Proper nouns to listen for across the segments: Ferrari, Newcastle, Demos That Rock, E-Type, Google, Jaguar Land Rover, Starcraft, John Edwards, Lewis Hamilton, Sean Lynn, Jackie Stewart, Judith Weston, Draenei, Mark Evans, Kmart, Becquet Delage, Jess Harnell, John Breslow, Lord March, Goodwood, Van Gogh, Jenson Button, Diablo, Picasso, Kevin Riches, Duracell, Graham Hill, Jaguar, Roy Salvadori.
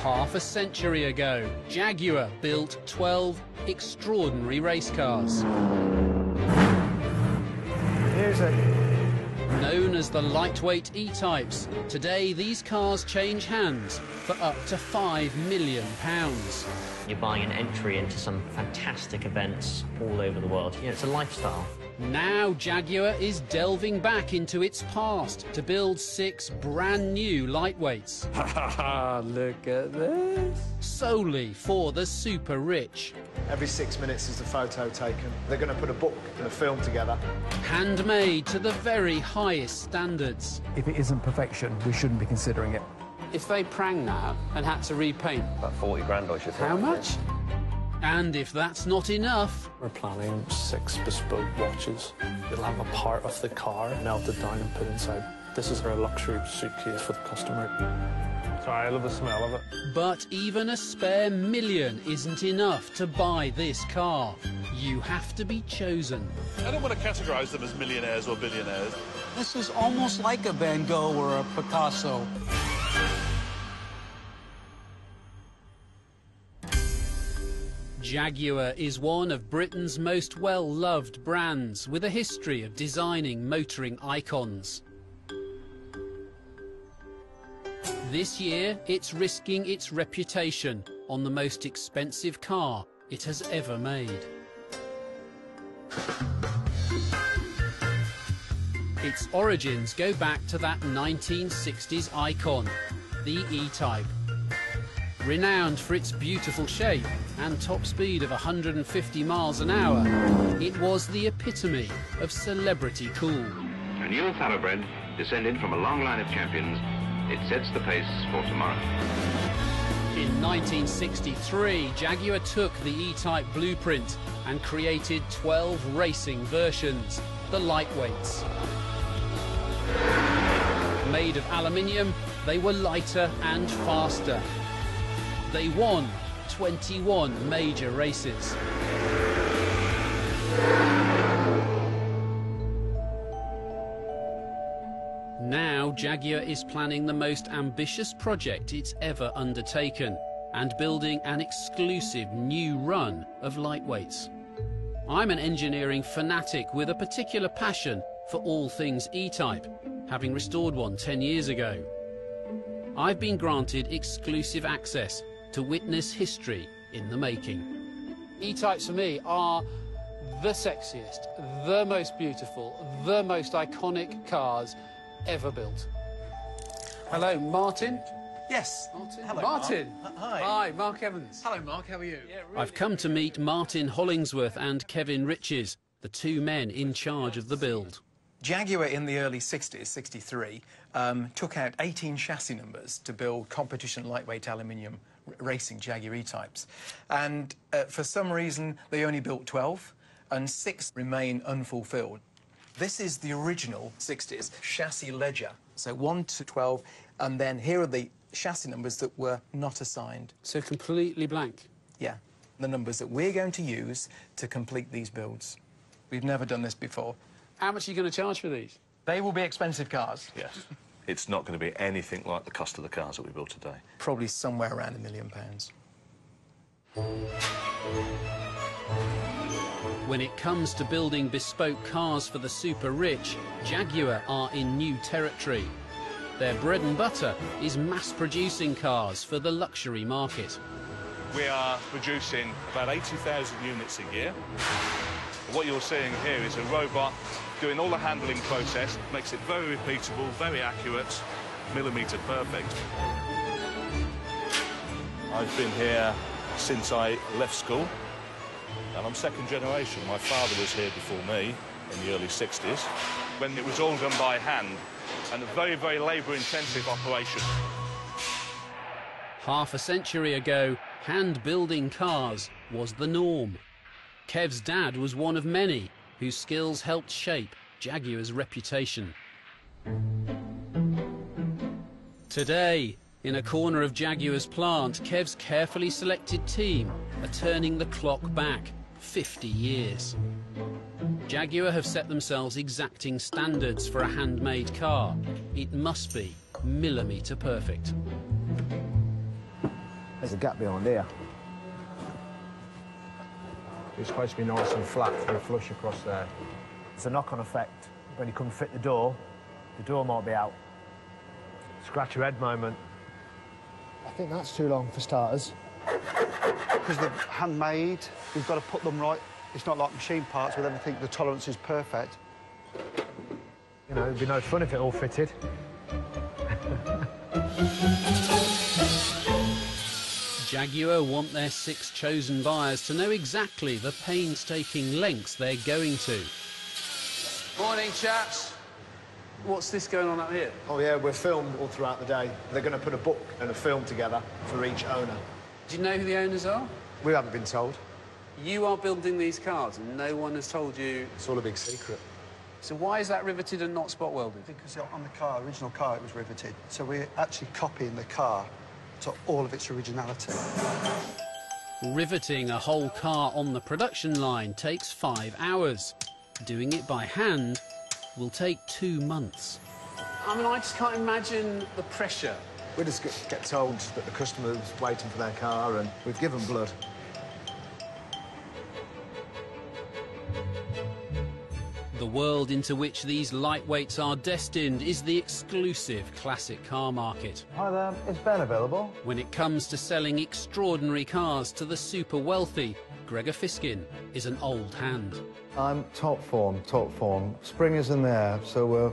half a century ago, Jaguar built 12 extraordinary race cars. Known as the lightweight E-Types, today these cars change hands for up to £5 million. You're buying an entry into some fantastic events all over the world. You know, it's a lifestyle. Now Jaguar is delving back into its past to build 6 brand new lightweights. Ha ha ha, look at this. Solely for the super rich. Every 6 minutes is a photo taken. They're going to put a book and a film together. Handmade to the very highest standards. If it isn't perfection, we shouldn't be considering it. If they prang now and had to repaint... About 40 grand, I should think. How much? And if that's not enough... We're planning 6 bespoke watches. It'll have a part of the car melted down and put inside. This is our luxury suitcase for the customer. Sorry, I love the smell of it. But even a spare £1 million isn't enough to buy this car. You have to be chosen. I don't want to categorise them as millionaires or billionaires. This is almost like a Van Gogh or a Picasso. Jaguar is one of Britain's most well-loved brands, with a history of designing motoring icons. This year, it's risking its reputation on the most expensive car it has ever made. Its origins go back to that 1960s icon, the E-Type. Renowned for its beautiful shape and top speed of 150 miles an hour, it was the epitome of celebrity cool. A new thoroughbred, descended from a long line of champions, it sets the pace for tomorrow. In 1963, Jaguar took the E-Type blueprint and created 12 racing versions, the lightweights. Made of aluminium, they were lighter and faster. They won 21 major races. Now Jaguar is planning the most ambitious project it's ever undertaken and building an exclusive new run of lightweights. I'm an engineering fanatic with a particular passion for all things E-Type, having restored one 10 years ago. I've been granted exclusive access to witness history in the making. E-Types for me are the sexiest, the most beautiful, the most iconic cars ever built. Hello, Martin. Yes. Martin. Hello, Martin. Mark. Hi. Hi, Mark Evans. Hello, Mark. How are you? Yeah, really. I've come to meet Martin Hollingsworth and Kevin Riches, the 2 men in charge of the build. Jaguar in the early 60s, 63, took out 18 chassis numbers to build competition lightweight aluminium racing Jaguar E-Types, and for some reason they only built 12 and 6 remain unfulfilled. This is the original 60s chassis ledger, so 1 to 12, and then here are the chassis numbers that were not assigned. So completely blank? Yeah, the numbers that we're going to use to complete these builds. We've never done this before. How much are you going to charge for these? They will be expensive cars. Yes. It's not going to be anything like the cost of the cars that we built today. Probably somewhere around £1 million. When it comes to building bespoke cars for the super rich, Jaguar are in new territory. Their bread and butter is mass-producing cars for the luxury market. We are producing about 80,000 units a year. What you're seeing here is a robot doing all the handling process, makes it very repeatable, very accurate, millimetre perfect. I've been here since I left school, and I'm second generation. My father was here before me in the early 60s, when it was all done by hand, and a very, very labour-intensive operation. Half a century ago, hand-building cars was the norm. Kev's dad was one of many whose skills helped shape Jaguar's reputation. Today, in a corner of Jaguar's plant, Kev's carefully selected team are turning the clock back 50 years. Jaguar have set themselves exacting standards for a handmade car. It must be millimetre perfect. There's a gap behind here. It's supposed to be nice and flat for a flush across there. It's a knock-on effect. When you come fit the door might be out. Scratch your head moment. I think that's too long for starters. Because they're handmade, you've got to put them right. It's not like machine parts with everything, the tolerance is perfect. You know, it'd be no fun if it all fitted. Jaguar want their 6 chosen buyers to know exactly the painstaking lengths they're going to. Morning, chaps. What's this going on up here? Oh, yeah, we're filmed all throughout the day. They're going to put a book and a film together for each owner. Do you know who the owners are? We haven't been told. You are building these cars and no one has told you? It's all a big secret. So why is that riveted and not spot welded? Because on the car, original car, it was riveted. So we're actually copying the car to all of its originality. Riveting a whole car on the production line takes 5 hours. Doing it by hand will take 2 months. I mean, I just can't imagine the pressure. We just get told that the customer's waiting for their car and we've given blood. The world into which these lightweights are destined is the exclusive classic car market. Hi there, is Ben available? When it comes to selling extraordinary cars to the super wealthy, Gregor Fiskin is an old hand. I'm top form, top form. Spring is in the air, so we're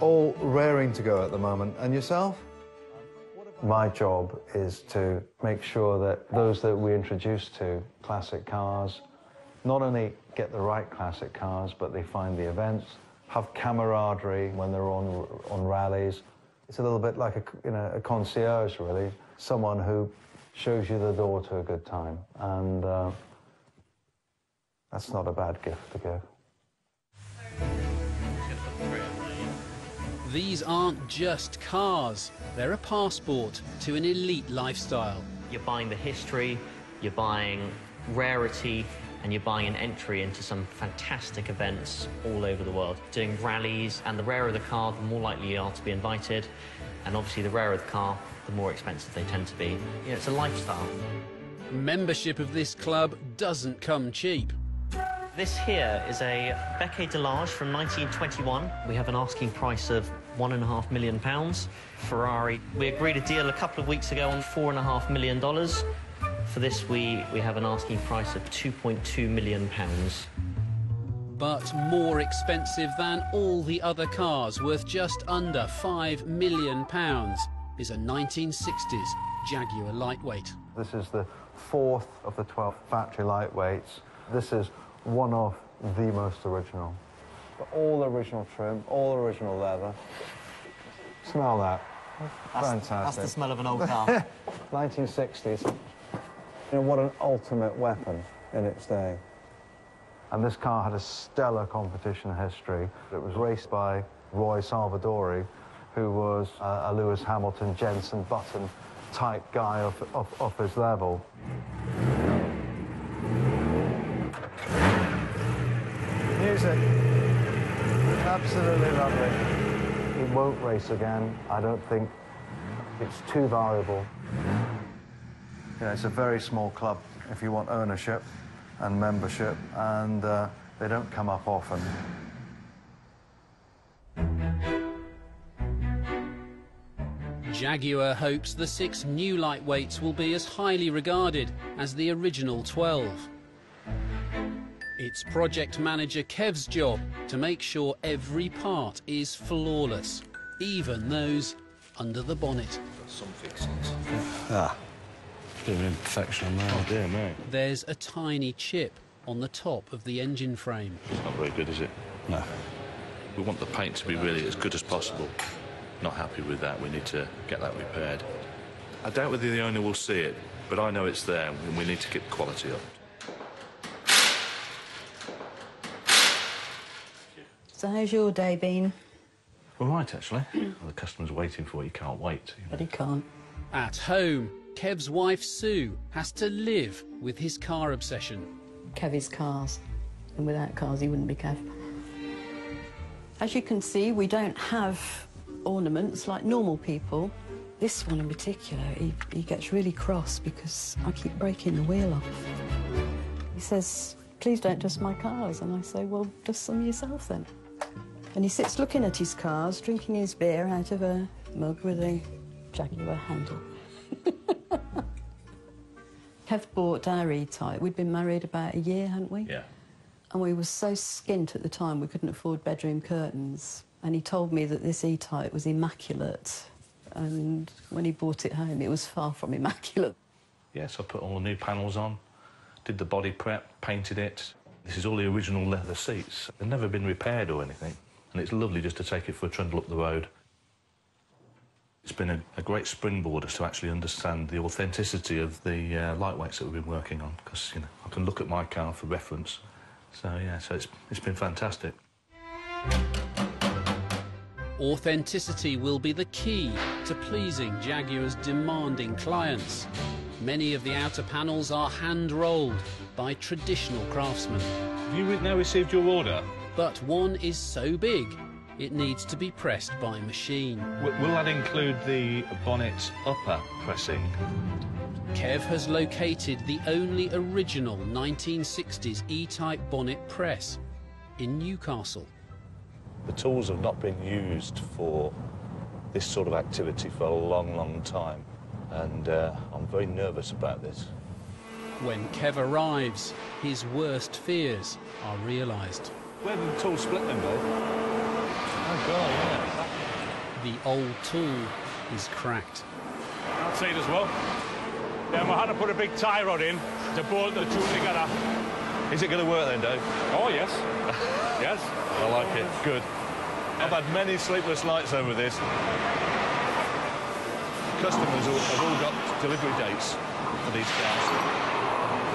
all raring to go at the moment. And yourself? My job is to make sure that those that we introduce to classic cars not only get the right classic cars, but they find the events, have camaraderie when they're on rallies. It's a little bit like a concierge, really, someone who shows you the door to a good time. And that's not a bad gift to give. These aren't just cars. They're a passport to an elite lifestyle. You're buying the history, you're buying rarity, and you're buying an entry into some fantastic events all over the world, doing rallies, and the rarer the car, the more likely you are to be invited, and obviously the rarer the car, the more expensive they tend to be. You know, it's a lifestyle. Membership of this club doesn't come cheap. This here is a Becquet Delage from 1921. We have an asking price of £1.5 million. Ferrari, we agreed a deal a couple of weeks ago on $4.5 million. For this, we have an asking price of £2.2 million. But more expensive than all the other cars, worth just under £5 million, is a 1960s Jaguar Lightweight. This is the 4th of the 12 factory lightweights. This is one of the most original. But all original trim, all original leather. Smell that. That's fantastic. That's the smell of an old car. 1960s. You know, what an ultimate weapon in its day. And this car had a stellar competition history. It was raced by Roy Salvadori, who was a Lewis Hamilton, Jenson Button type guy off his level. Music. Absolutely lovely. It won't race again. I don't think it's too valuable. You know, it's a very small club if you want ownership and membership, and they don't come up often. Jaguar hopes the 6 new lightweights will be as highly regarded as the original 12. It's project manager Kev's job to make sure every part is flawless, even those under the bonnet. Got some fixings. Ah, bit of imperfection on that. Oh dear, mate. There's a tiny chip on the top of the engine frame. It's not very good, is it? No. We want the paint to be really as good as possible. Not happy with that. We need to get that repaired. I doubt whether the owner will see it, but I know it's there, and we need to get the quality up. So how's your day been? All right, actually. Well, the customer's waiting for it. He can't wait. You know. But he can't. At home, Kev's wife, Sue, has to live with his car obsession. Kev is cars, and without cars, he wouldn't be Kev. As you can see, we don't have ornaments like normal people. This one in particular, he gets really cross because I keep breaking the wheel off. He says, please don't dust my cars. And I say, well, dust some yourself then. And he sits looking at his cars, drinking his beer out of a mug with a Jaguar handle. Kev bought our E-Type. We'd been married about a year, hadn't we? Yeah. And we were so skint at the time we couldn't afford bedroom curtains. And he told me that this E-Type was immaculate. And when he brought it home, it was far from immaculate. Yeah, so I put all the new panels on, did the body prep, painted it. This is all the original leather seats. They've never been repaired or anything. And it's lovely just to take it for a trundle up the road. It's been a great springboard as to actually understand the authenticity of the lightweights that we've been working on, because, you know, I can look at my car for reference. So, yeah, so it's been fantastic. Authenticity will be the key to pleasing Jaguar's demanding clients. Many of the outer panels are hand-rolled by traditional craftsmen. Have you now received your order? But one is so big, it needs to be pressed by machine. Will that include the bonnet's upper pressing? Kev has located the only original 1960s E-Type bonnet press in Newcastle. The tools have not been used for this sort of activity for a long, long time, and I'm very nervous about this. When Kev arrives, his worst fears are realised. Where did the tool split them, though? Oh, God, yeah. The old tool is cracked. That's it as well. Then we had to put a big tie rod in to bolt the tool together. Is it going to work then, Dave? Oh, yes. Yes. I like it. Good. I've had many sleepless nights over this. Customers have all got delivery dates for these cars.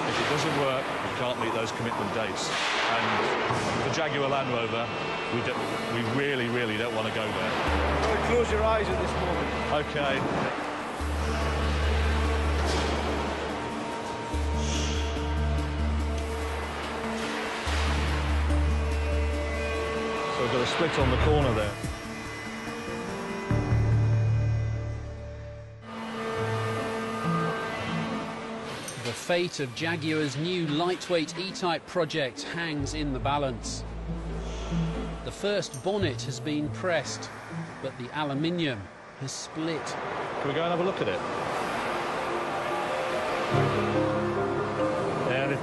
If it doesn't work, we can't meet those commitment dates. And the Jaguar Land Rover, we really, really don't want to go there. Well, close your eyes at this moment. OK. So we've got a split on the corner there. The fate of Jaguar's new lightweight E-Type project hangs in the balance. The first bonnet has been pressed, but the aluminium has split. Can we go and have a look at it? Yeah.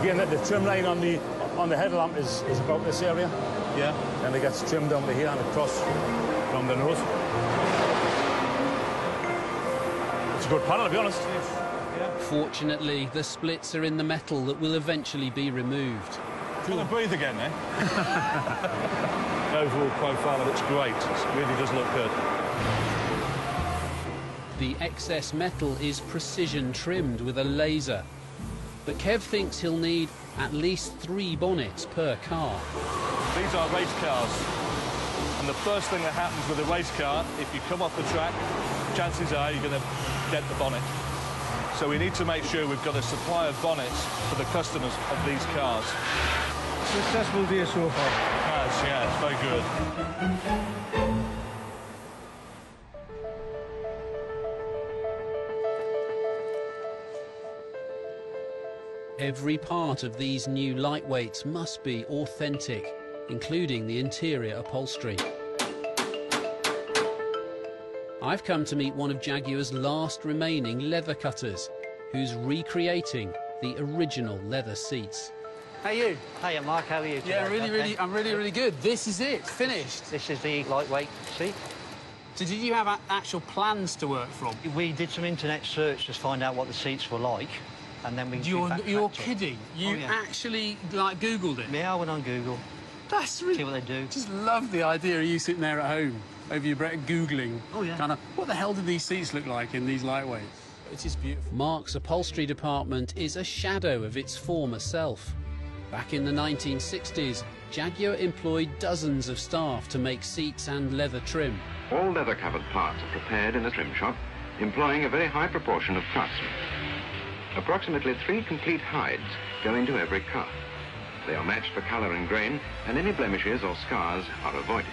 Again, the trim line on the headlamp is about this area. Yeah. And it gets trimmed down to here and across from the nose. Good panel, to be honest. Yeah. Fortunately, the splits are in the metal that will eventually be removed. It's going to breathe again, eh? The overall profile looks great. It really does look good. The excess metal is precision trimmed with a laser. But Kev thinks he'll need at least 3 bonnets per car. These are race cars. And the first thing that happens with a race car, if you come off the track, chances are you're going to get the bonnet. So we need to make sure we've got a supply of bonnets for the customers of these cars. Successful day so far. Yes, yeah, it's very good. Every part of these new lightweights must be authentic, including the interior upholstery. I've come to meet one of Jaguar's last remaining leather cutters, who's recreating the original leather seats. How are you? Hiya, Mark. How are you today? Yeah, I'm really good. This is it, finished. This is the lightweight seat. So did you have actual plans to work from? We did some internet search to find out what the seats were like, and then we... You're kidding? You actually, like, Googled it? Yeah, I went on Google. That's really... See what they do. Just love the idea of you sitting there at home over your bread, Googling. Oh, yeah. Kind of, what the hell did these seats look like in these lightweights? It is beautiful. Mark's upholstery department is a shadow of its former self. Back in the 1960s, Jaguar employed dozens of staff to make seats and leather trim. All leather-covered parts are prepared in the trim shop, employing a very high proportion of craftsmen. Approximately 3 complete hides go into every car. They are matched for colour and grain, and any blemishes or scars are avoided.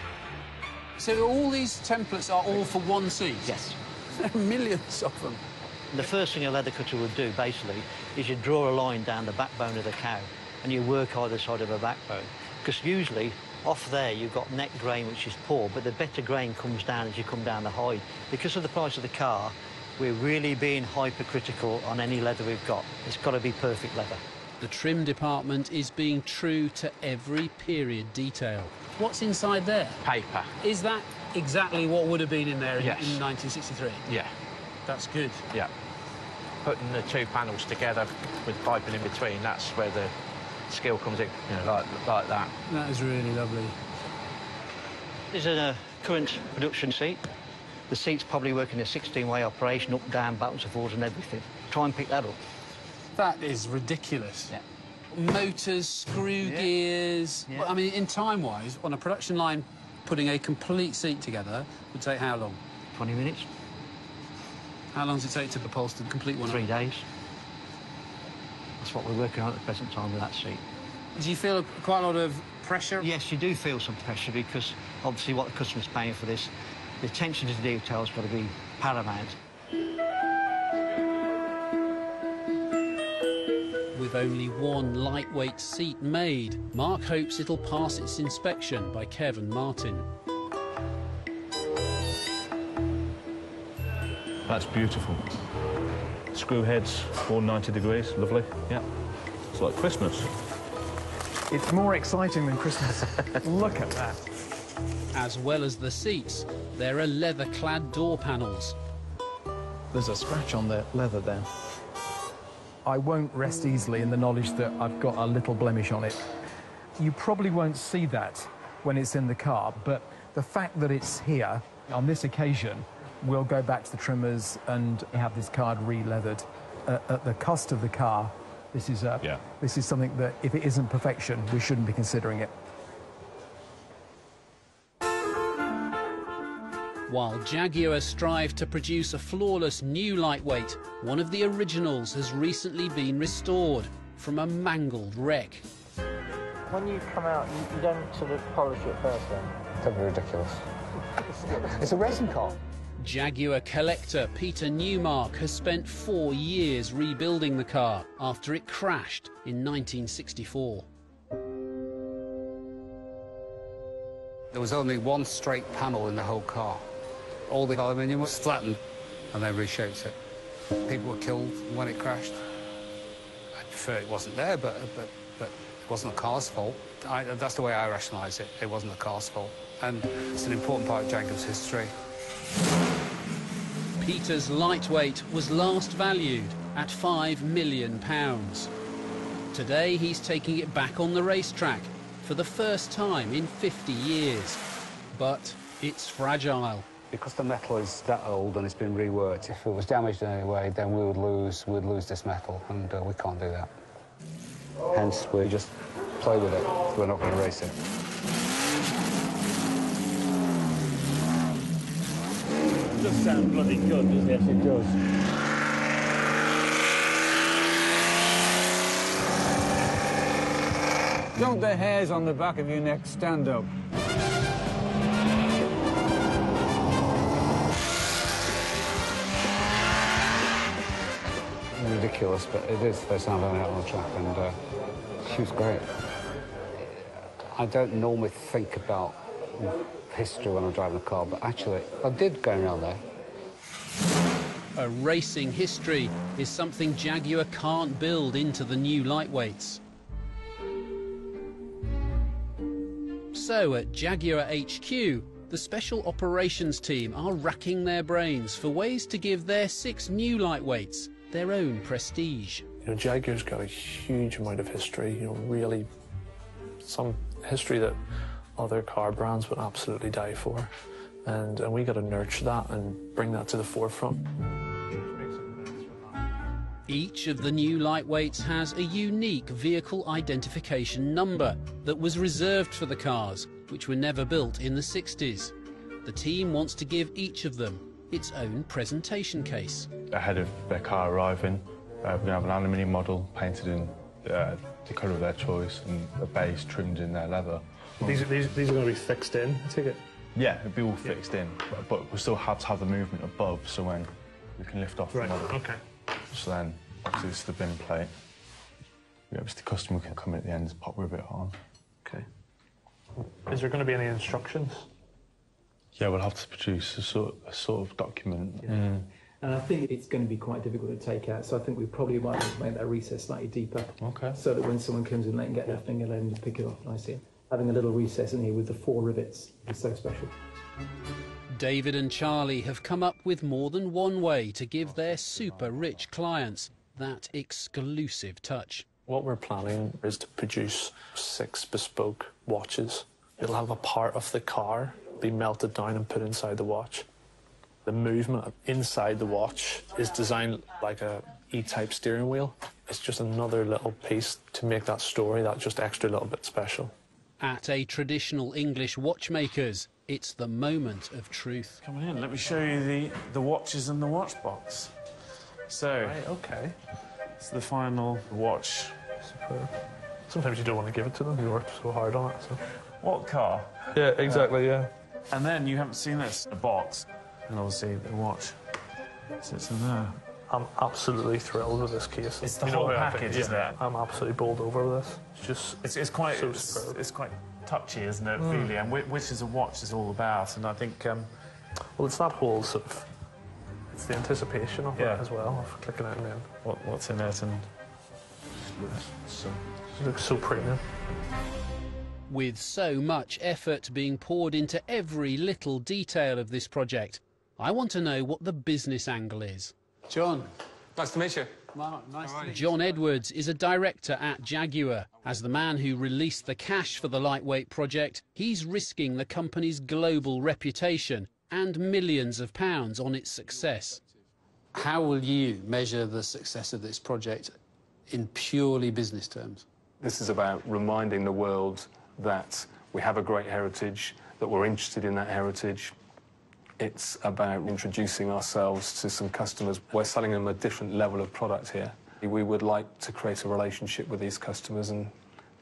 So all these templates are all for one seat? Yes. There are millions of them. And the first thing a leather cutter would do, basically, is you draw a line down the backbone of the cow and you work either side of a backbone. Because usually, off there, you've got neck grain, which is poor, but the better grain comes down as you come down the hide. Because of the price of the car, we're really being hypercritical on any leather we've got. It's got to be perfect leather. The trim department is being true to every period detail. What's inside there? Paper. Is that exactly what would have been in there yes. in 1963? Yeah. That's good. Yeah. Putting the two panels together with piping in between, that's where the skill comes in, you know, like that. That is really lovely. This is a current production seat. The seats probably work in a 16-way operation, up, down, backwards and forwards and everything. Try and pick that up. That is ridiculous. Yeah. Motors, screw yeah. gears. Yeah. Well, I mean, in time-wise, on a production line, putting a complete seat together would take how long? 20 minutes. How long does it take to upholster the complete one? 3 days. That's what we're working on at the present time with that seat. Do you feel quite a lot of pressure? Yes, you do feel some pressure because, obviously, what the customer's paying for this, the attention to the detail's got to be paramount. With only one lightweight seat made, Mark hopes it'll pass its inspection by Kevin Martin. That's beautiful. Screw heads, all 90 degrees, lovely. Yeah, it's like Christmas. It's more exciting than Christmas. Look at that. As well as the seats, there are leather-clad door panels. There's a scratch on the leather there. I won't rest easily in the knowledge that I've got a little blemish on it. You probably won't see that when it's in the car, but the fact that it's here on this occasion, we'll go back to the trimmers and have this card re-leathered. At the cost of the car, this is something that, if it isn't perfection, we shouldn't be considering it. While Jaguar strive to produce a flawless new lightweight, one of the originals has recently been restored from a mangled wreck. When you come out, you don't sort of polish it first then? That'd be ridiculous. It's a racing car. Jaguar collector Peter Newmark has spent 4 years rebuilding the car after it crashed in 1964. There was only one straight panel in the whole car. All the aluminium was flattened and they reshaped it. People were killed when it crashed. I prefer it wasn't there, but it wasn't the car's fault. That's the way I rationalise it. It wasn't the car's fault. And it's an important part of Jaguar's history. Peter's lightweight was last valued at £5 million. Today he's taking it back on the racetrack for the first time in 50 years. But it's fragile. Because the metal is that old and it's been reworked, if it was damaged in any way, then we'd lose this metal, and we can't do that. Hence, we just play with it. We're not going to race it. It does sound bloody good, doesn't it? Yes, it does. Don't the hairs on the back of your neck stand up? Ridiculous, but it is the first time I've been out on the track, and she was great. I don't normally think about history when I'm driving a car, but actually I did go around there. A racing history is something Jaguar can't build into the new lightweights. So at Jaguar HQ, the Special Operations team are racking their brains for ways to give their 6 new lightweights their own prestige. You know, Jaguar's got a huge amount of history, you know, really some history that other car brands would absolutely die for, and we got to nurture that and bring that to the forefront. Each of the new lightweights has a unique vehicle identification number that was reserved for the cars, which were never built in the 60s. The team wants to give each of them its own presentation case. Ahead of their car arriving, we're going to have an aluminium model painted in the colour of their choice and a base trimmed in their leather. These are going to be fixed in, I take it? Yeah, it'd be all fixed in, but we still have to have the movement above, so when we can lift off. Right. Okay. So then, obviously, this is the bin plate. Yeah, the customer can come in at the end and pop with it on. Okay. Is there going to be any instructions? Yeah, we'll have to produce a sort of document. Yeah. Mm. And I think it's going to be quite difficult to take out, so I think we probably might have to make that recess slightly deeper. Okay. So that when someone comes in, they can get their finger there and pick it off nicely. Having a little recess in here with the 4 rivets is so special. David and Charlie have come up with more than one way to give their super-rich clients that exclusive touch. What we're planning is to produce 6 bespoke watches. It'll have a part of the car be melted down and put inside the watch. The movement inside the watch is designed like a E-Type steering wheel. It's just another little piece to make that story, that just extra little bit special. At a traditional English watchmaker's, it's the moment of truth. Come on in, let me show you the watches in the watch box. So, right, okay, it's the final watch. Superb. Sometimes you don't want to give it to them, you work so hard on it. So. What car? Yeah, exactly, yeah. And then you haven't seen this, a box, and obviously the watch sits in there. I'm absolutely thrilled with this case. It's the whole package, isn't it? I'm absolutely bowled over with this. It's just it's quite touchy, isn't it, really? And which is a watch is all about. And I think, well, it's that whole sort of, it's the anticipation of it as well, of clicking out and then what's in it, and it looks so premium. With so much effort being poured into every little detail of this project, I want to know what the business angle is. John. Nice to meet you. Mark, nice to meet you. John Edwards is a director at Jaguar. As the man who released the cash for the Lightweight project, he's risking the company's global reputation and millions of pounds on its success. How will you measure the success of this project in purely business terms? This is about reminding the world that we have a great heritage, that we're interested in that heritage. It's about introducing ourselves to some customers. We're selling them a different level of product here. We would like to create a relationship with these customers and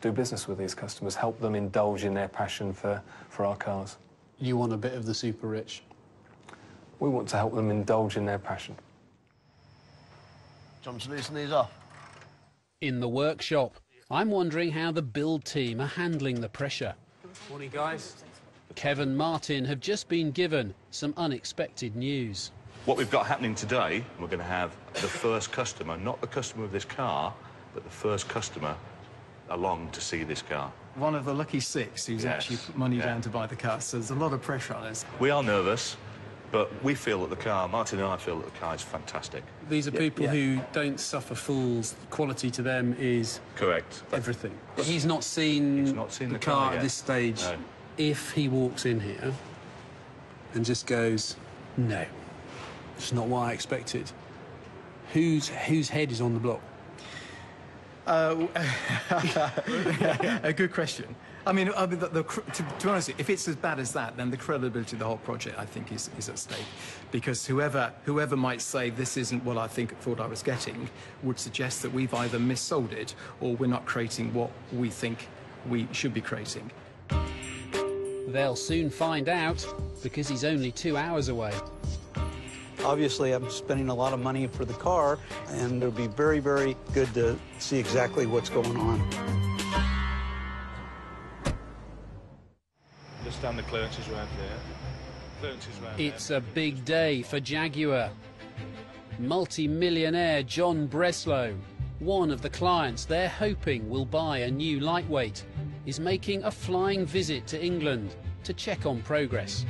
do business with these customers, help them indulge in their passion for our cars. You want a bit of the super rich? We want to help them indulge in their passion. Time to loosen these up. In the workshop, I'm wondering how the build team are handling the pressure. Morning, guys. Kevin Martin have just been given some unexpected news. What we've got happening today, we're going to have the first customer, not the customer of this car, but the first customer along to see this car. One of the lucky 6 who's actually put money down to buy the car, so there's a lot of pressure on us. We are nervous, but we feel that the car, Martin and I feel that the car is fantastic. These are people who don't suffer fools. Quality to them is... Correct. Everything. But he's not seen the car at this stage. No. If he walks in here and just goes, no, it's not what I expected, whose head is on the block? A good question. I mean to be honest, if it's as bad as that, then the credibility of the whole project, I think, is at stake. Because whoever might say this isn't what I thought I was getting would suggest that we've either missold it or we're not creating what we think we should be creating. They'll soon find out, because he's only 2 hours away. Obviously, I'm spending a lot of money for the car, and it'll be very, very good to see exactly what's going on. Understand the clearances around here. It's a big day for Jaguar. Multi-millionaire John Breslow, one of the clients they're hoping will buy a new Lightweight, is making a flying visit to England to check on progress.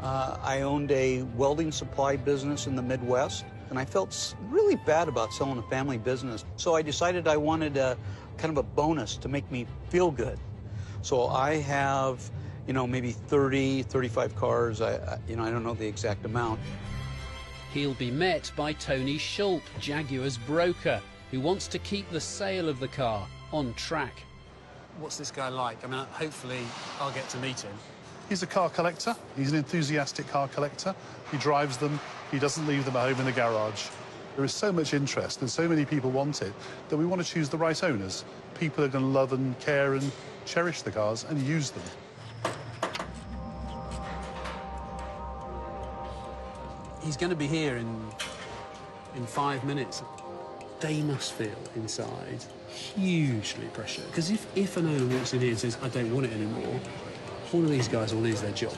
I owned a welding supply business in the Midwest, and I felt really bad about selling a family business. So I decided I wanted a kind of a bonus to make me feel good. So I have, you know, maybe 30, 35 cars. I don't know the exact amount. He'll be met by Tony Schulp, Jaguar's broker, who wants to keep the sale of the car on track. What's this guy like? I mean, hopefully I'll get to meet him. He's a car collector. He's an enthusiastic car collector. He drives them. He doesn't leave them at home in the garage. There is so much interest and so many people want it that we want to choose the right owners. People are going to love and care and cherish the cars and use them. He's going to be here in 5 minutes. They must feel inside hugely pressured. Because if an owner walks in here and says, I don't want it anymore, all of these guys will lose their jobs.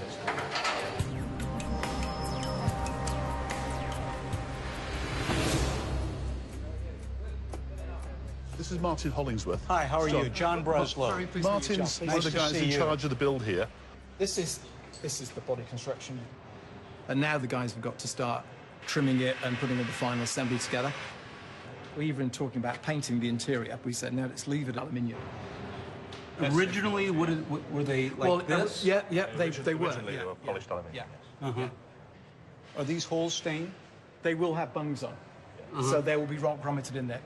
This is Martin Hollingsworth. Hi, how are you? John Breslow. Martin's one of the guys in charge of the build here. This is the body construction. And now the guys have got to start trimming it and putting all the final assembly together. We're even talking about painting the interior. We said, no, let's leave it aluminium. Originally, were they like this? Yeah, they were polished aluminium. Yeah. Uh-huh. Are these holes stained? They will have bungs on, so they will be rock grommeted in there.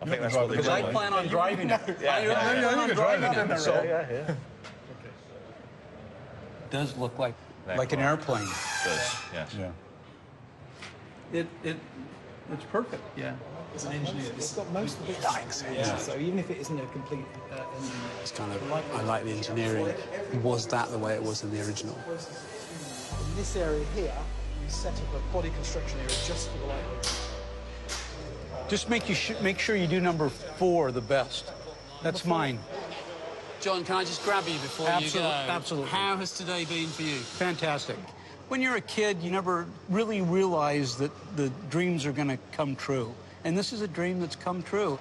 I think that's what they do. I plan on driving it. Yeah. Does look like an airplane. It does, yes. Yeah. It's perfect. Yeah. As an engineer, it's got most of it. Yeah. So even if it isn't a complete engineer, it's kind of I like the engineering. Was that the way it was in the original? In this area here, we set up a body construction area just for the lightweight. Just make sure you do number 4 the best. That's mine. John, can I just grab you before you go? Absolutely. How has today been for you? Fantastic. When you're a kid, you never really realize that the dreams are going to come true. And this is a dream that's come true.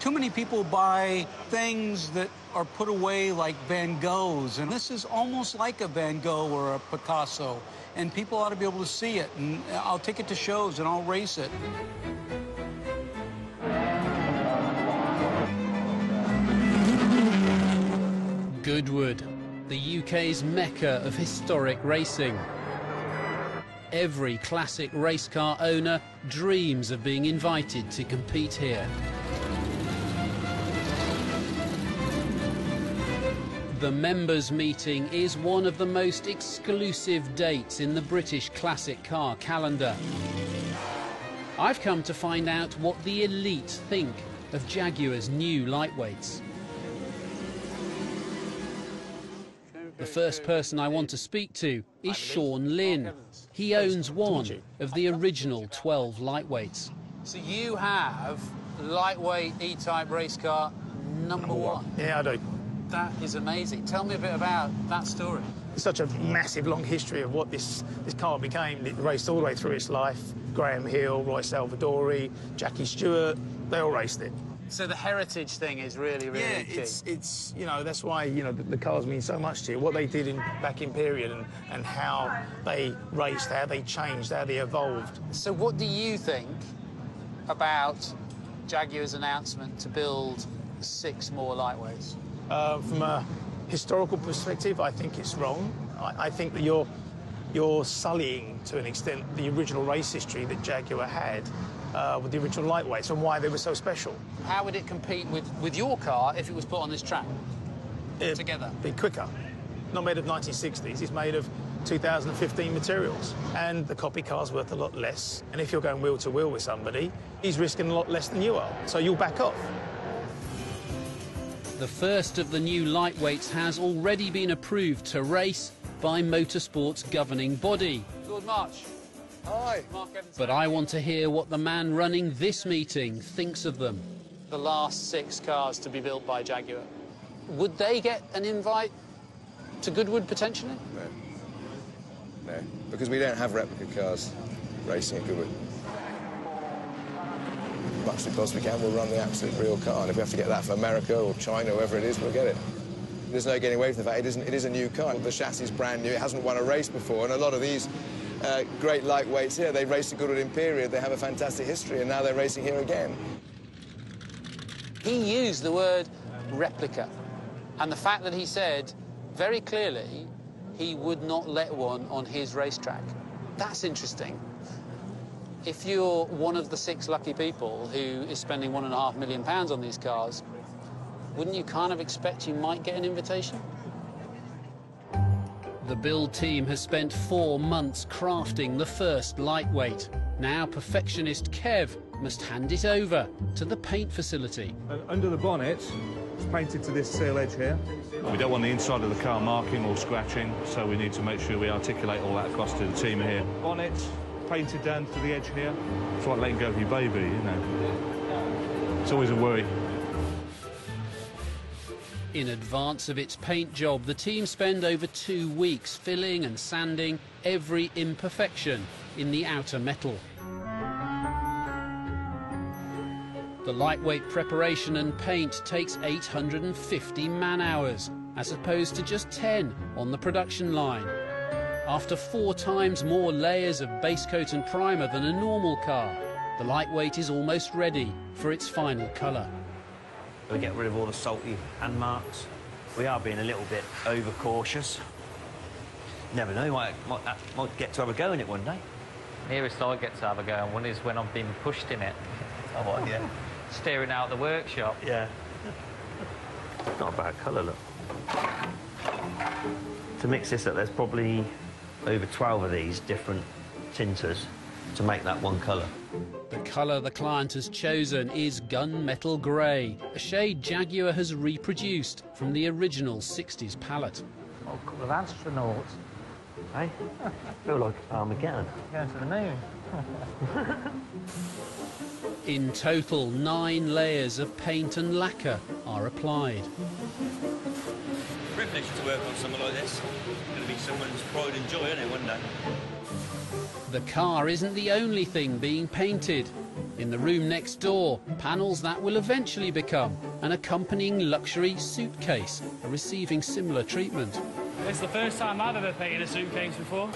Too many people buy things that are put away like Van Goghs. And this is almost like a Van Gogh or a Picasso. And people ought to be able to see it. And I'll take it to shows and I'll race it. Goodwood, the UK's mecca of historic racing. Every classic race car owner dreams of being invited to compete here. The members' meeting is one of the most exclusive dates in the British classic car calendar. I've come to find out what the elite think of Jaguar's new lightweights. The first person I want to speak to is Sean Lynn. He owns one of the original 12 lightweights. So you have lightweight E-Type race car number 1. Yeah, I do. That is amazing. Tell me a bit about that story. It's such a massive, long history of what this car became. It raced all the way through its life. Graham Hill, Roy Salvadori, Jackie Stewart, they all raced it. So the heritage thing is really, really key. Yeah, it's you know, that's why, you know, the cars mean so much to you. What they did back in period and how they raced, how they changed, how they evolved. So what do you think about Jaguar's announcement to build 6 more lightweights? From a historical perspective, I think it's wrong. I think that you're sullying, to an extent, the original race history that Jaguar had. With the original lightweights and why they were so special. How would it compete with your car if it was put on this track together? It'd be quicker. Not made of 1960s, it's made of 2015 materials. And the copy car's worth a lot less. And if you're going wheel to wheel with somebody, he's risking a lot less than you are. So you'll back off. The first of the new lightweights has already been approved to race by motorsport's governing body. Lord March. Hi. But I want to hear what the man running this meeting thinks of them. The last 6 cars to be built by Jaguar. Would they get an invite to Goodwood, potentially? No. No, because we don't have replica cars racing at Goodwood. As much as we possibly can, we'll run the absolute real car, and if we have to get that for America or China, wherever it is, we'll get it. There's no getting away from the fact it is a new car. The chassis is brand new, it hasn't won a race before, and a lot of these great lightweights here. They raced at Goodwood in period. They have a fantastic history, and now they're racing here again. He used the word replica, and the fact that he said very clearly he would not let one on his racetrack. That's interesting. If you're one of the 6 lucky people who is spending £1.5 million on these cars, wouldn't you kind of expect you might get an invitation? The build team has spent 4 months crafting the first lightweight. Now perfectionist Kev must hand it over to the paint facility. And under the bonnet, painted to this seal edge here. We don't want the inside of the car marking or scratching, so we need to make sure we articulate all that across to the team here. Bonnet, painted down to the edge here. It's like letting go of your baby, you know. It's always a worry. In advance of its paint job, the team spend over 2 weeks filling and sanding every imperfection in the outer metal. The lightweight preparation and paint takes 850 man-hours, as opposed to just 10 on the production line. After 4 times more layers of base coat and primer than a normal car, the lightweight is almost ready for its final colour. We get rid of all the salty hand marks. We are being a little bit overcautious. Never know, might get to have a go in it one day. The nearest I get to have a go on one is when I've been pushed in it. Oh, yeah. Steering out the workshop. Yeah. Not a bad colour, look. To mix this up, there's probably over 12 of these different tinters to make that one colour. The colour the client has chosen is gunmetal grey, a shade Jaguar has reproduced from the original 60s palette. Oh, a couple of astronauts. Hey? Feel like Armageddon. Going to the moon. In total, 9 layers of paint and lacquer are applied. Privilege to work on something like this. It's going to be someone's pride and joy, isn't it, one day? The car isn't the only thing being painted. In the room next door, panels that will eventually become an accompanying luxury suitcase are receiving similar treatment. It's the first time I've ever painted a suitcase before.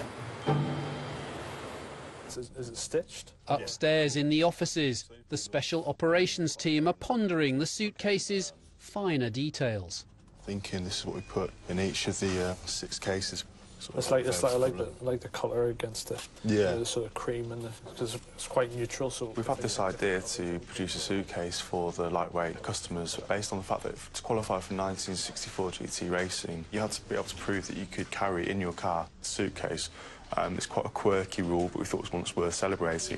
Is it stitched? Upstairs in the offices, the special operations team are pondering the suitcase's finer details. Thinking this is what we put in each of the 6 cases. Sort of it's like the colour against it. Yeah. The sort of cream and because it's quite neutral. So we've had this idea to produce a suitcase for the lightweight customers based on the fact that to qualify for 1964 GT racing, you had to be able to prove that you could carry in your car a suitcase. It's quite a quirky rule, but we thought it was worth celebrating.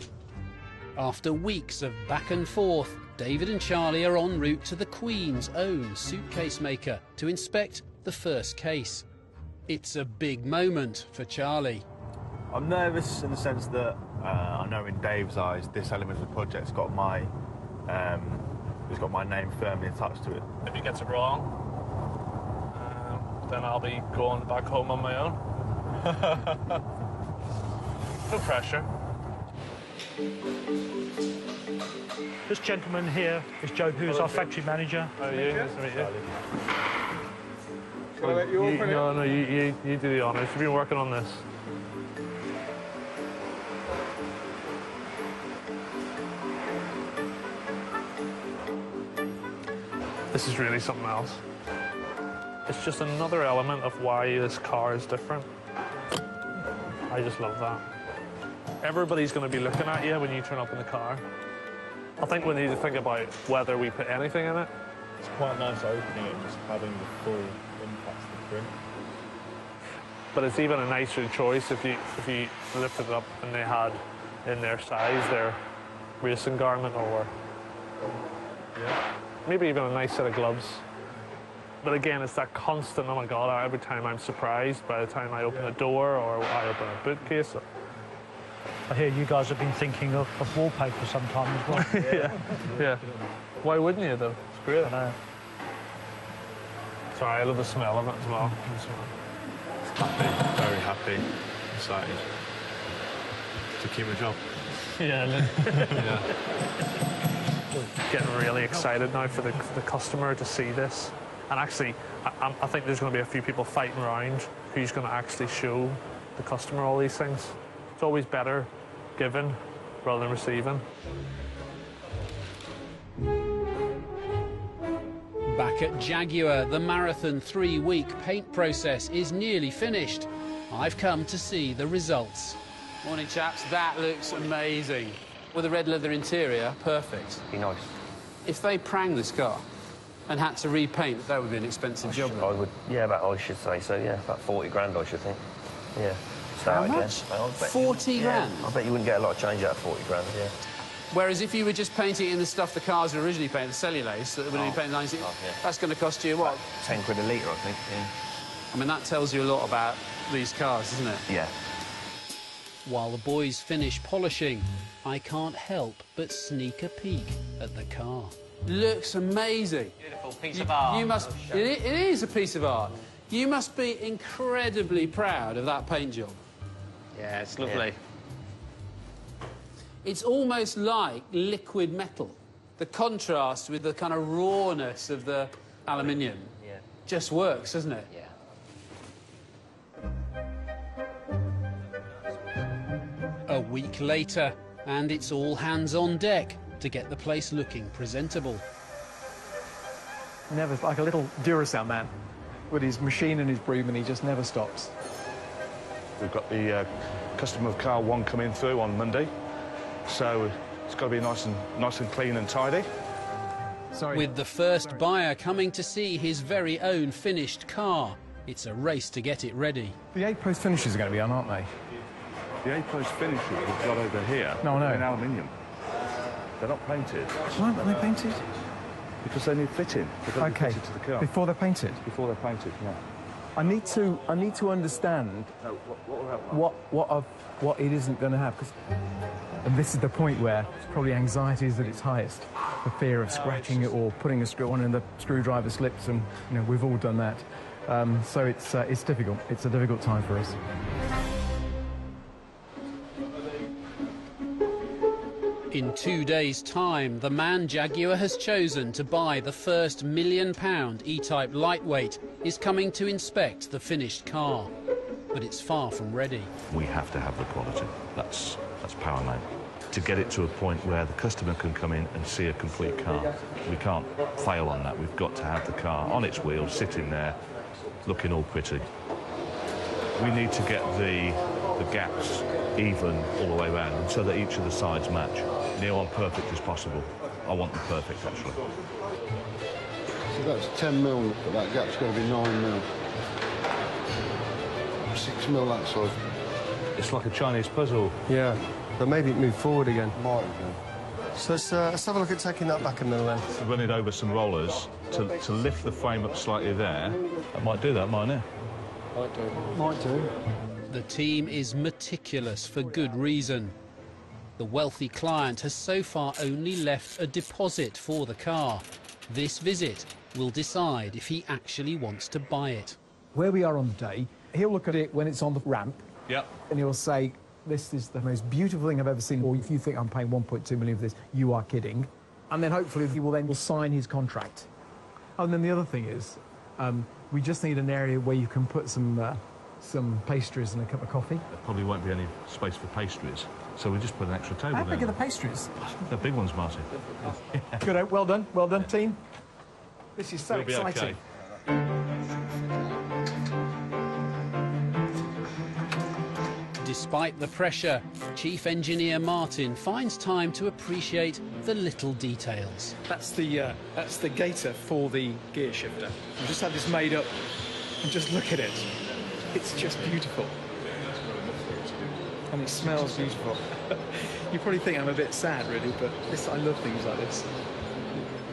After weeks of back and forth, David and Charlie are en route to the Queen's own suitcase maker to inspect the first case. It's a big moment for Charlie. I'm nervous in the sense that I know in Dave's eyes this element of the project's got my name firmly attached to it. If he gets it wrong, then I'll be going back home on my own. No pressure. This gentleman here is Joe, who's our factory manager. How are you? Nice to meet you. Can I let you open it? No, you do the honours. You've been working on this. This is really something else. It's just another element of why this car is different. I just love that. Everybody's going to be looking at you when you turn up in the car. I think we need to think about whether we put anything in it. It's quite nice opening it and just having the full impact of the print. But it's even a nicer choice if you lifted it up and they had in their size their racing garment or maybe even a nice set of gloves. But again, it's that constant, oh my God, every time I'm surprised by the time I open a door or I open a bookcase. I hear you guys have been thinking of wallpaper sometime as well. Yeah. Why wouldn't you, though? It's great. I know. Sorry, I love the smell of it as well. Happy, very happy, excited to keep my job. Yeah. Getting really excited now for the customer to see this. And actually, I think there's going to be a few people fighting around who's going to actually show the customer all these things. It's always better giving rather than receiving. Back at Jaguar, the marathon 3-week paint process is nearly finished. I've come to see the results. Morning, chaps. That looks amazing. With a red leather interior, perfect. Be nice. If they prang this car and had to repaint, that would be an expensive job. I should say so, yeah. About 40 grand, I should think. Yeah. How much? 40 grand? Yeah, I bet you wouldn't get a lot of change out of 40 grand, yeah. Whereas if you were just painting in the stuff the cars were originally painted, the cellulose, that would have been painted in the 90s, that's going to cost you, what? 10 quid a litre, I think, yeah. I mean, that tells you a lot about these cars, doesn't it? Yeah. While the boys finish polishing, I can't help but sneak a peek at the car. Looks amazing. Beautiful piece of art. You must, it is a piece of art. You must be incredibly proud of that paint job. Yeah, it's lovely. Yeah. It's almost like liquid metal. The contrast with the kind of rawness of the aluminium just works, doesn't it? Yeah. A week later, and it's all hands on deck to get the place looking presentable. Never, like a little Duracell man with his machine and his broom, and he just never stops. We've got the customer of car one coming through on Monday, so it's got to be nice and clean and tidy. Sorry. With the first buyer coming to see his very own finished car, it's a race to get it ready. The eight-post finishes are going to be on, aren't they? The eight-post finishes we've got over here in aluminium. They're not painted. Why aren't they painted? Because they need fitting. They've got to be fitted to the car. Before they're painted? Before they're painted, yeah. I need to understand what it isn't going to have. And this is the point where probably anxiety is at its highest. The fear of scratching it or putting a screw on and the screwdriver slips, and you know, we've all done that. So it's difficult. It's a difficult time for us. In 2 days' time, the man Jaguar has chosen to buy the first £1 million E-Type Lightweight is coming to inspect the finished car. But it's far from ready. We have to have the quality. That's paramount. To get it to a point where the customer can come in and see a complete car. We can't fail on that. We've got to have the car on its wheels, sitting there, looking all pretty. We need to get the gaps even all the way around so that each of the sides match. Near on perfect as possible. I want the perfect, actually. So that's 10mm, but that gap's going to be 9mm. 6mm that side. It's like a Chinese puzzle. Yeah, but maybe it moved forward again. Might have. So let's have a look at taking that back a mill then. Run it over some rollers to lift the frame up slightly there. That might do that, mightn't it? Might do. Might do. The team is meticulous for good reason. The wealthy client has so far only left a deposit for the car. This visit will decide if he actually wants to buy it. Where we are on the day, he'll look at it when it's on the ramp. Yep. And he'll say, this is the most beautiful thing I've ever seen, or if you think I'm paying 1.2 million for this, you are kidding. And then hopefully he will then sign his contract. And then the other thing is, we just need an area where you can put some pastries and a cup of coffee. There probably won't be any space for pastries. So we just put an extra table in. How big are the pastries? The big ones, Martin. Yeah. Good, well done, team. This is so exciting. Okay. Despite the pressure, Chief Engineer Martin finds time to appreciate the little details. That's the gaiter for the gear shifter. I've just had this made up, and just look at it. It's just beautiful. And it smells beautiful. You probably think I'm a bit sad, really, but this, I love things like this.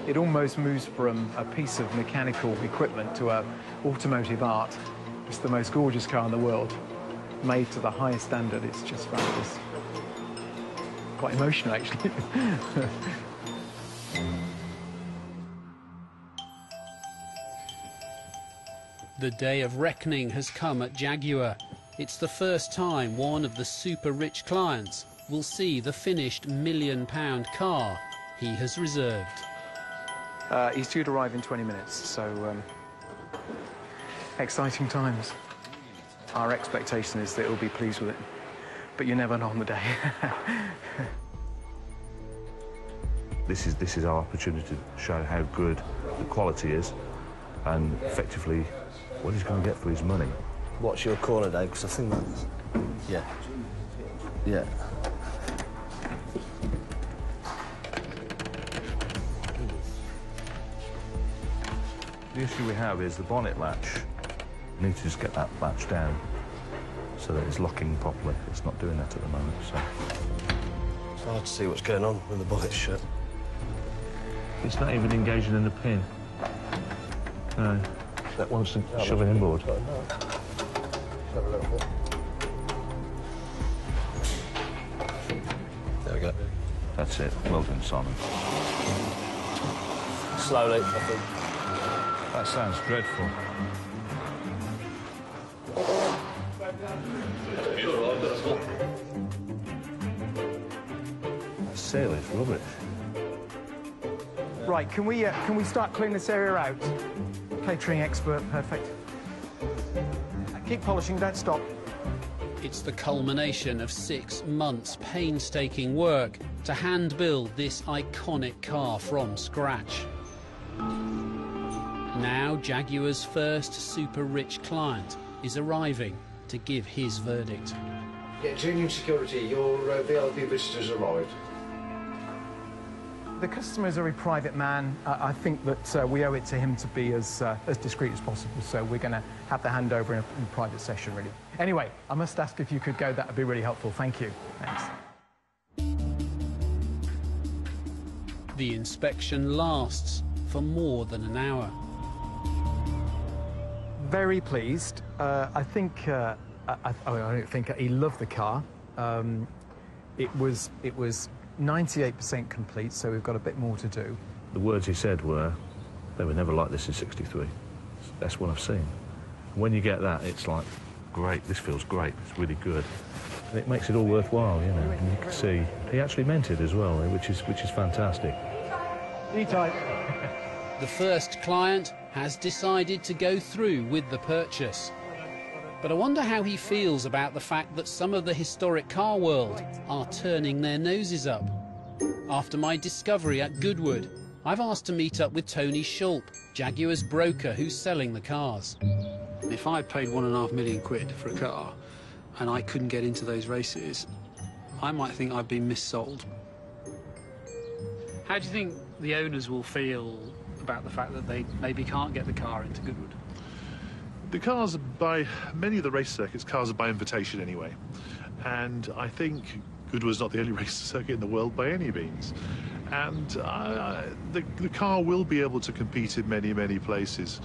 It almost moves from a piece of mechanical equipment to an automotive art. It's the most gorgeous car in the world, made to the highest standard. It's just fabulous. Quite emotional, actually. The day of reckoning has come at Jaguar. It's the first time one of the super-rich clients will see the finished £1 million car he has reserved. He's due to arrive in 20 minutes, so exciting times. Our expectation is that he'll be pleased with it, but you never know on the day. This is our opportunity to show how good the quality is and effectively what he's going to get for his money. What's your call today? Because I think that's... Yeah. Yeah. The issue we have is the bonnet latch. We need to just get that latch down so that it's locking properly. It's not doing that at the moment, so... Hard to see what's going on when the bullet's shut. It's not even engaging in the pin. No. That one's shoving inboard. Have a little bit. There we go. That's it. Well done, Simon. Slowly, I think. That sounds dreadful. That sail is rubbish. Right, can we start cleaning this area out? Catering expert, perfect. Keep polishing, don't stop. It's the culmination of 6 months' painstaking work to hand-build this iconic car from scratch. Now Jaguar's first super-rich client is arriving to give his verdict. Yeah, Junior Security, your VLP visitors arrived. The customer is a very private man. I think that we owe it to him to be as discreet as possible, so we're going to have the handover in a private session, really. Anyway, I must ask if you could go. That would be really helpful. Thank you. Thanks. The inspection lasts for more than an hour. Very pleased. I don't think he loved the car. It was 98% complete, so we've got a bit more to do. The words he said were, they were never like this in '63. That's what I've seen. When you get that, it's like, great, this feels great, it's really good. And it makes it all worthwhile, you know, and you can see he actually meant it as well, which is fantastic. E-Type. The first client has decided to go through with the purchase. But I wonder how he feels about the fact that some of the historic car world are turning their noses up. After my discovery at Goodwood, I've asked to meet up with Tony Schulp, Jaguar's broker who's selling the cars. If I paid £1.5 million for a car and I couldn't get into those races, I might think I'd been missold. How do you think the owners will feel about the fact that they maybe can't get the car into Goodwood? The cars, by many of the race circuits, cars are by invitation anyway. And I think Goodwood's not the only race circuit in the world by any means. And the car will be able to compete in many, many places.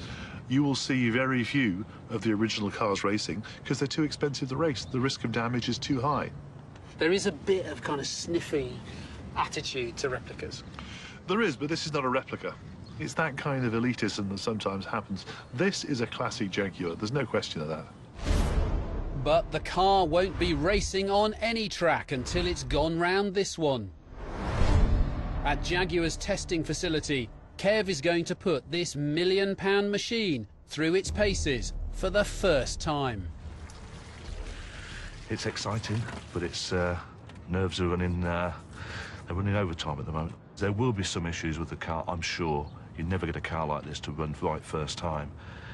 You will see very few of the original cars racing because they're too expensive to race. The risk of damage is too high. There is a bit of kind of sniffy attitude to replicas. There is, but this is not a replica. It's that kind of elitism that sometimes happens. This is a classic Jaguar, there's no question of that. But the car won't be racing on any track until it's gone round this one. At Jaguar's testing facility, Kev is going to put this £1 million machine through its paces for the first time. It's exciting, but its nerves are running overtime at the moment. There will be some issues with the car, I'm sure. You never get a car like this to run right first time,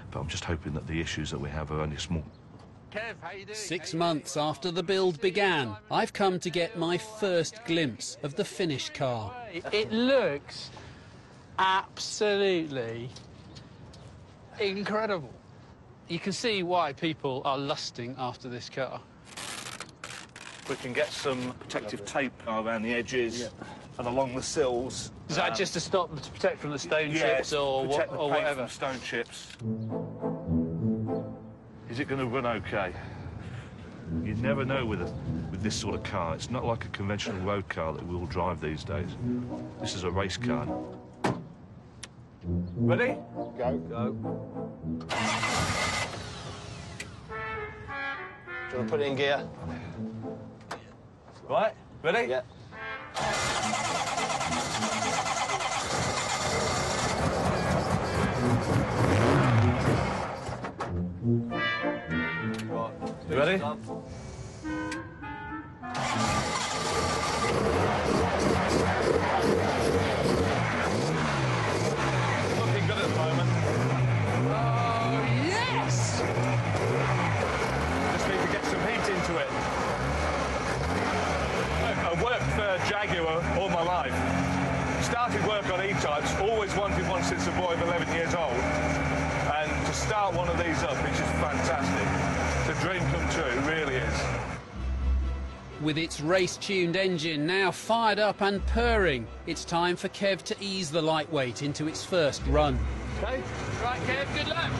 but I'm just hoping that the issues that we have are only small. Kev, how you doing? 6 months after the build began, I've come to get my first glimpse of the finished car. It looks absolutely incredible. You can see why people are lusting after this car. We can get some protective tape around the edges. Yeah. And along the sills. Is that just to stop to protect from the stone chips or whatever? Stone chips. Is it going to run okay? You never know with this sort of car. It's not like a conventional road car that we all drive these days. This is a race car. Ready? Go. Go. Do you want to put it in gear? Right. Ready? Yeah. You ready? Looking good at the moment. Oh, yes! Just need to get some heat into it. I worked for Jaguar all my life. Started work on E-Types, always wanted one since a boy of 11 years old. And to start one of these up, it's just fantastic. The dream come true, it really is. With its race-tuned engine now fired up and purring, it's time for Kev to ease the lightweight into its first run. Okay. Right, Kev, good luck.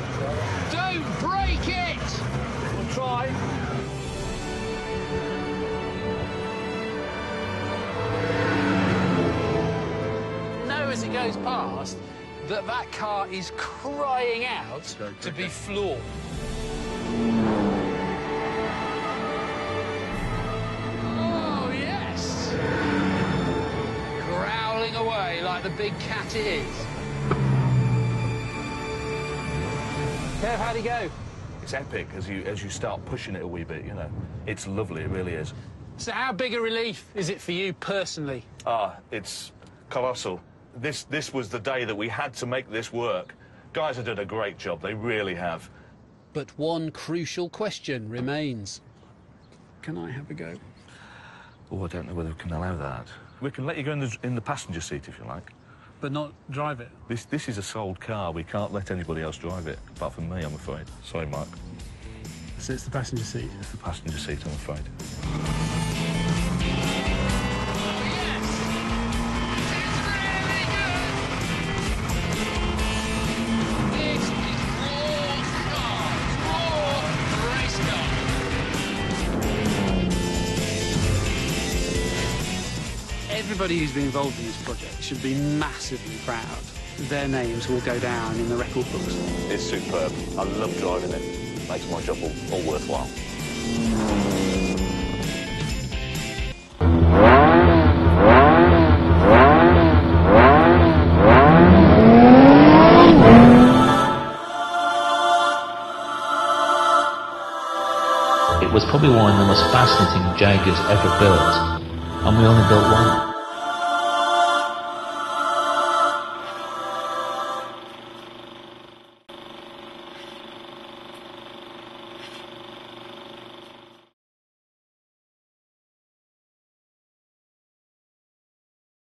Don't break it! We'll try. Now as it goes past, that car is crying out to be floored. Away like the big cat is. Kev, how'd he go? It's epic as you start pushing it a wee bit, you know. It's lovely, it really is. So how big a relief is it for you personally? It's colossal. This was the day that we had to make this work. Guys have done a great job, they really have. But one crucial question remains. Can I have a go? Oh, I don't know whether we can allow that. We can let you go in the passenger seat, if you like. But not drive it? This is a sold car. We can't let anybody else drive it, apart from me, I'm afraid. Sorry, Mark. So it's the passenger seat? It's the passenger seat, I'm afraid. Yes! It's really good! This is raw car! Raw race car! Everybody who's been involved in this project should be massively proud. Their names will go down in the record books. It's superb. I love driving it. Makes my job all worthwhile. It was probably one of the most fascinating Jaguars ever built, and we only built one.